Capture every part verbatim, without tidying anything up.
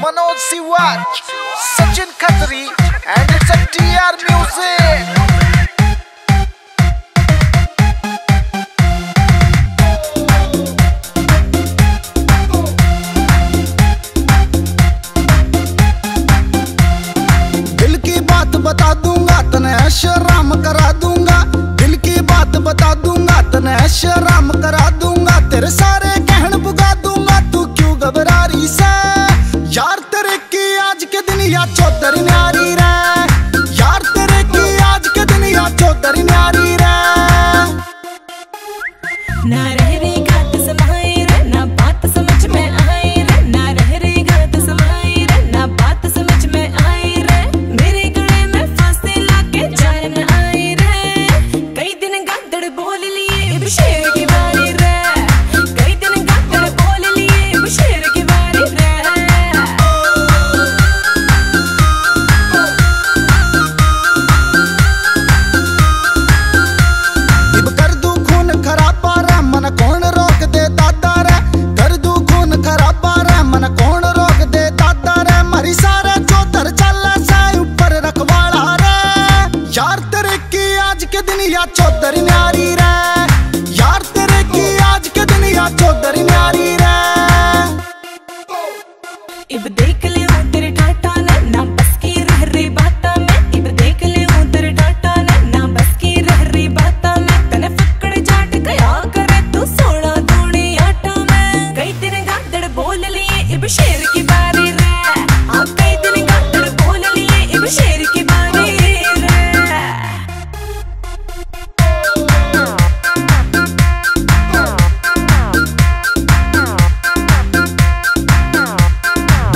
Manoj Siwach, Sachin Khatri, and it's a T R music. बता दूंगा तनेश राम करा दूंगा, दिल की बात बता दूंगा तनेश राम करा दूंगा, तेरे सारे कहन बुगा दूंगा, तू क्यों घबरा रही से यार, तेरे की आज के दिन या चौधरी न्यारी रे, यार तेरे की आज के दिन या चौधरी न्यारी रे, ना रह रही घात समाई रे, ना बात समझ में आई रे, ना रह रही घात समाई रे, ना बात समझ में आई रे, मेरे या चौधरी न्यारी रे, यार तेरे की आज के दिन या चौधरी न्यारी रे, इब देख ले हूं तेरे टाटा ना, ना बस की रह रही बाता में, इब देख ले हूं तेरे टाटा ना, ना बस की रह रही बाता में, तने फक्कड़ जाट कया करे तू सोड़ा धूणी आटा में, कई दिन गादड़ बोल लिए इब शेर की बारी रे, आ कई दिन गादड़ बोल लिए इब शेर की बारी रे।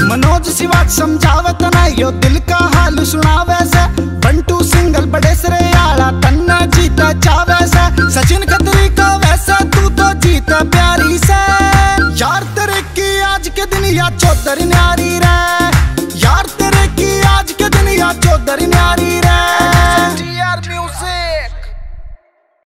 मनोज सिवाच समझावत ना, यो दिल का हाल सुनावे से, बंटू सिंगल बड़े सरे आला तन्ना जीता चावे से, सचिन खत्री का वैसा तू तो जीता प्यारी से, यार तेरे की आज के दिन या चौधरी न्यारी रे, यार तेरे की आज के दिन या चौधरी न्यारी रे।